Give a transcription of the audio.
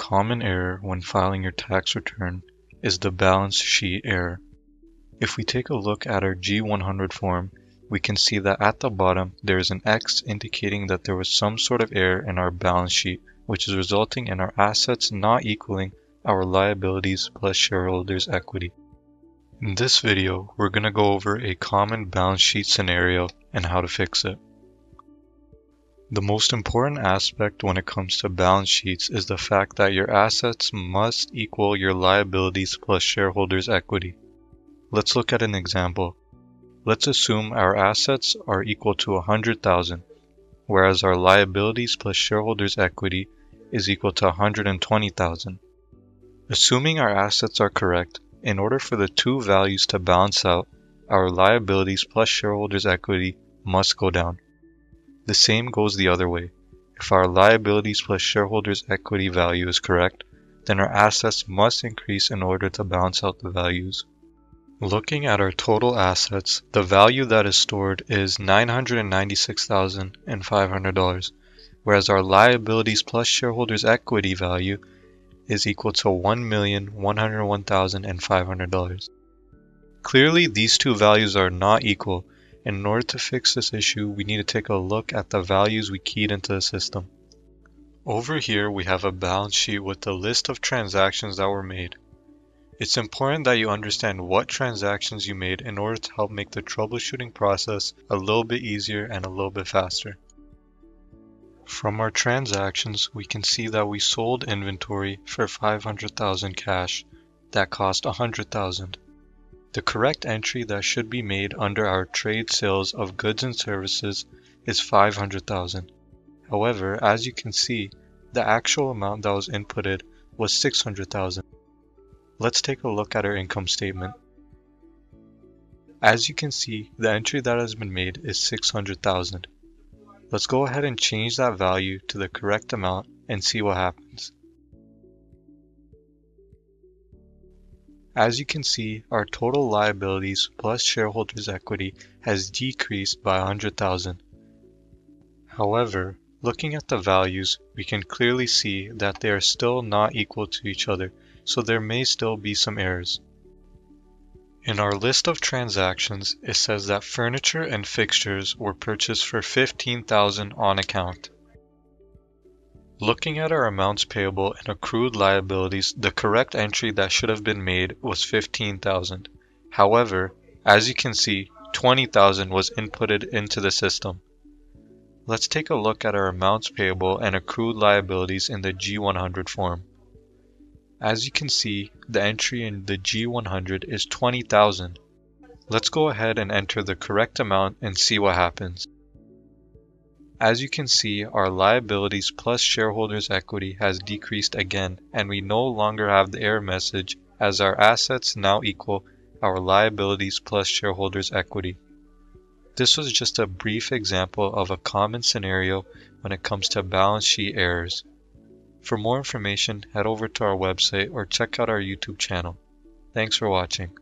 common error when filing your tax return is the balance sheet error. If we take a look at our G100 form, we can see that at the bottom there is an X indicating that there was some sort of error in our balance sheet, which is resulting in our assets not equaling our liabilities plus shareholders' equity. In this video, we're going to go over a common balance sheet scenario and how to fix it. The most important aspect when it comes to balance sheets is the fact that your assets must equal your liabilities plus shareholders' equity. Let's look at an example. Let's assume our assets are equal to 100,000, whereas our liabilities plus shareholders' equity is equal to 120,000. Assuming our assets are correct, in order for the two values to balance out, our liabilities plus shareholders' equity must go down. The same goes the other way. If our liabilities plus shareholders' equity value is correct, then our assets must increase in order to balance out the values. Looking at our total assets, the value that is stored is $996,500, whereas our liabilities plus shareholders' equity value is equal to $1,101,500. Clearly, these two values are not equal. In order to fix this issue, we need to take a look at the values we keyed into the system. Over here, we have a balance sheet with a list of transactions that were made. It's important that you understand what transactions you made in order to help make the troubleshooting process a little bit easier and a little bit faster. From our transactions, we can see that we sold inventory for $500,000 cash. That cost $100,000. The correct entry that should be made under our trade sales of goods and services is $500,000. However, as you can see, the actual amount that was inputted was $600,000. Let's take a look at our income statement. As you can see, the entry that has been made is $600,000. Let's go ahead and change that value to the correct amount and see what happens. As you can see, our total liabilities plus shareholders' equity has decreased by $100,000. However, looking at the values, we can clearly see that they are still not equal to each other, so there may still be some errors. In our list of transactions, it says that furniture and fixtures were purchased for $15,000 on account. Looking at our amounts payable and accrued liabilities, the correct entry that should have been made was $15,000. However, as you can see, $20,000 was inputted into the system. Let's take a look at our amounts payable and accrued liabilities in the G100 form. As you can see, the entry in the G100 is $20,000. Let's go ahead and enter the correct amount and see what happens. As you can see, our liabilities plus shareholders' equity has decreased again, and we no longer have the error message as our assets now equal our liabilities plus shareholders' equity. This was just a brief example of a common scenario when it comes to balance sheet errors. For more information, head over to our website or check out our YouTube channel. Thanks for watching.